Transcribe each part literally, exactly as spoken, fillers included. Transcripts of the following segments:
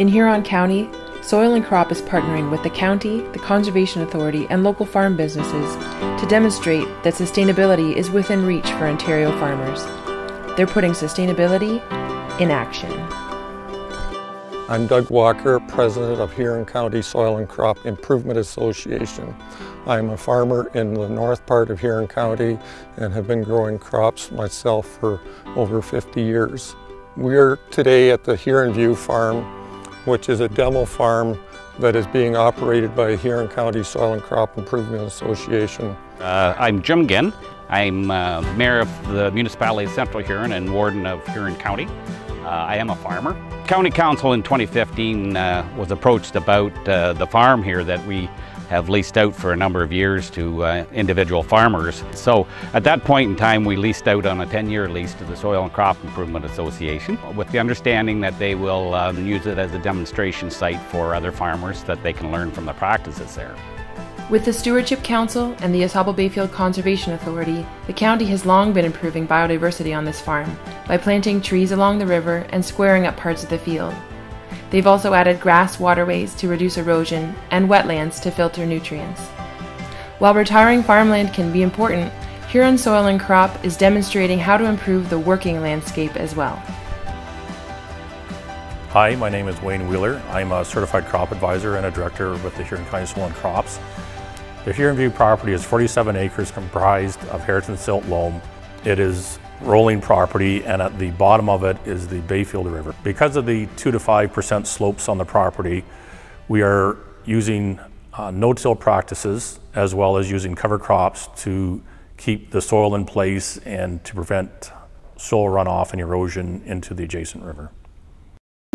In Huron County, Soil and Crop is partnering with the county, the Conservation Authority, and local farm businesses to demonstrate that sustainability is within reach for Ontario farmers. They're putting sustainability in action. I'm Doug Walker, president of Huron County Soil and Crop Improvement Association. I'm a farmer in the north part of Huron County and have been growing crops myself for over fifty years. We're today at the Huronview farm, which is a demo farm that is being operated by Huron County Soil and Crop Improvement Association. Uh, I'm Jim Ginn. I'm uh, mayor of the municipality of Central Huron and warden of Huron County. Uh, I am a farmer. County Council in twenty fifteen uh, was approached about uh, the farm here that we have leased out for a number of years to uh, individual farmers. So at that point in time, we leased out on a ten-year lease to the Soil and Crop Improvement Association with the understanding that they will um, use it as a demonstration site for other farmers that they can learn from the practices there. With the Stewardship Council and the Ausable Bayfield Conservation Authority, the county has long been improving biodiversity on this farm by planting trees along the river and squaring up parts of the field. They've also added grass waterways to reduce erosion and wetlands to filter nutrients. While retiring farmland can be important, Huron Soil and Crop is demonstrating how to improve the working landscape as well. Hi, my name is Wayne Wheeler. I'm a certified crop advisor and a director with the Huron County Soil and Crops. The Huronview property is forty-seven acres comprised of heritage silt loam. It is rolling property, and at the bottom of it is the Bayfield River. Because of the two to five percent slopes on the property, we are using uh, no-till practices as well as using cover crops to keep the soil in place and to prevent soil runoff and erosion into the adjacent river.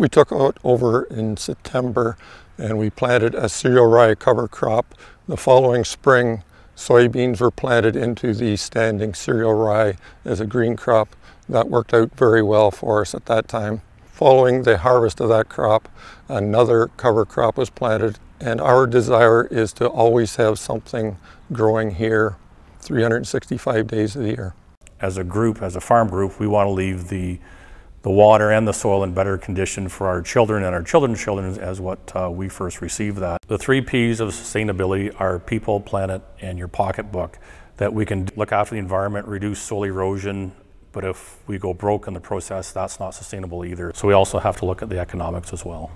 We took out over in September and we planted a cereal rye cover crop. The following spring, soybeans were planted into the standing cereal rye as a green crop. That worked out very well for us at that time. Following the harvest of that crop, another cover crop was planted, and our desire is to always have something growing here three hundred sixty-five days of the year. As a group, as a farm group, we want to leave the the water and the soil in better condition for our children and our children's children as what uh, we first received that. The three P's of sustainability are people, planet, and your pocketbook, that we can look after the environment, reduce soil erosion, but if we go broke in the process, that's not sustainable either. So we also have to look at the economics as well.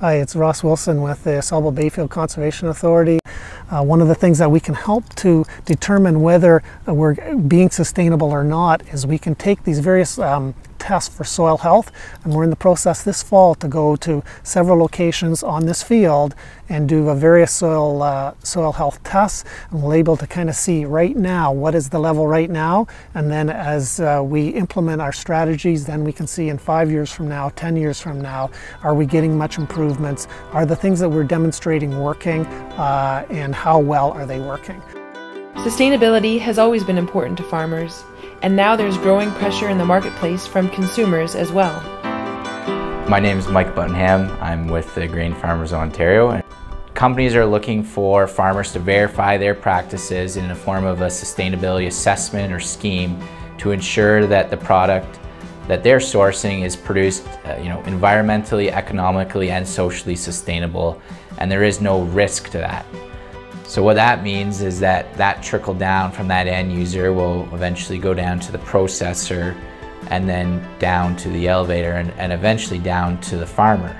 Hi, it's Ross Wilson with the Ausable Bayfield Conservation Authority. Uh, one of the things that we can help to determine whether we're being sustainable or not is we can take these various um, tests for soil health, and we're in the process this fall to go to several locations on this field and do a various soil uh, soil health tests, and we'll be able to kind of see right now what is the level right now, and then as uh, we implement our strategies, then we can see in five years from now, ten years from now, are we getting much improvements? Are the things that we're demonstrating working, uh, and how well are they working? Sustainability has always been important to farmers, and now there's growing pressure in the marketplace from consumers as well. My name is Mike Buttenham. I'm with the Grain Farmers of Ontario. Companies are looking for farmers to verify their practices in the form of a sustainability assessment or scheme to ensure that the product that they're sourcing is produced uh, you know, environmentally, economically, and socially sustainable, and there is no risk to that. So what that means is that that trickle down from that end user will eventually go down to the processor and then down to the elevator and, and eventually down to the farmer.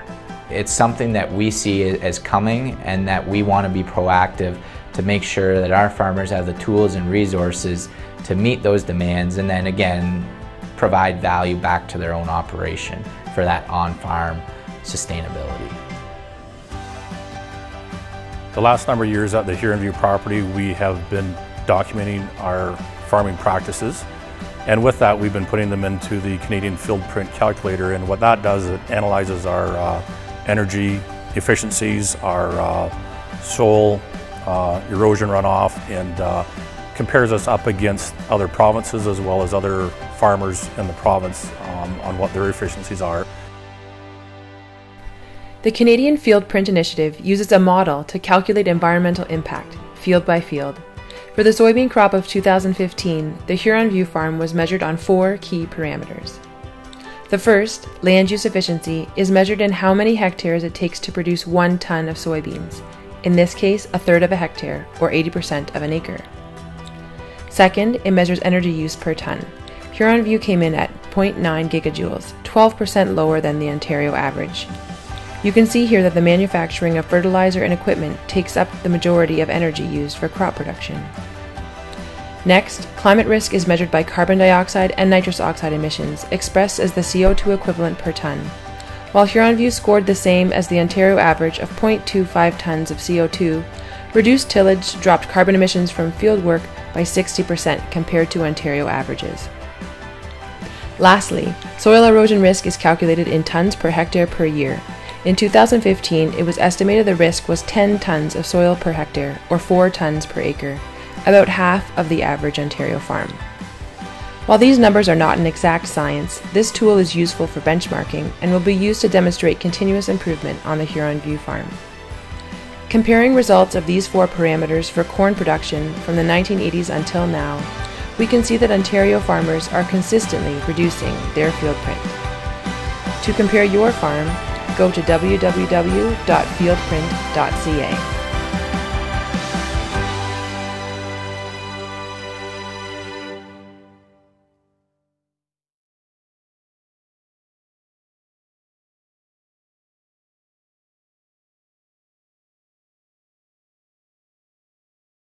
It's something that we see as coming and that we want to be proactive to make sure that our farmers have the tools and resources to meet those demands and then again provide value back to their own operation for that on-farm sustainability. The last number of years at the Huronview property, we have been documenting our farming practices, and with that we've been putting them into the Canadian Field Print calculator, and what that does is it analyzes our uh, energy efficiencies, our uh, soil uh, erosion runoff, and uh, compares us up against other provinces as well as other farmers in the province um, on what their efficiencies are. The Canadian Field Print Initiative uses a model to calculate environmental impact, field by field. For the soybean crop of two thousand fifteen, the Huronview farm was measured on four key parameters. The first, land use efficiency, is measured in how many hectares it takes to produce one ton of soybeans, in this case a third of a hectare, or eighty percent of an acre. Second, it measures energy use per ton. Huronview came in at zero point nine gigajoules, twelve percent lower than the Ontario average. You can see here that the manufacturing of fertilizer and equipment takes up the majority of energy used for crop production. Next, climate risk is measured by carbon dioxide and nitrous oxide emissions, expressed as the C O two equivalent per ton. While Huronview scored the same as the Ontario average of zero point two five tons of C O two, reduced tillage dropped carbon emissions from field work by sixty percent compared to Ontario averages. Lastly, soil erosion risk is calculated in tons per hectare per year. In two thousand fifteen, it was estimated the risk was ten tons of soil per hectare, or four tons per acre, about half of the average Ontario farm. While these numbers are not an exact science, this tool is useful for benchmarking and will be used to demonstrate continuous improvement on the Huronview farm. Comparing results of these four parameters for corn production from the nineteen eighties until now, we can see that Ontario farmers are consistently reducing their field print. To compare your farm, go to w w w dot field print dot c a.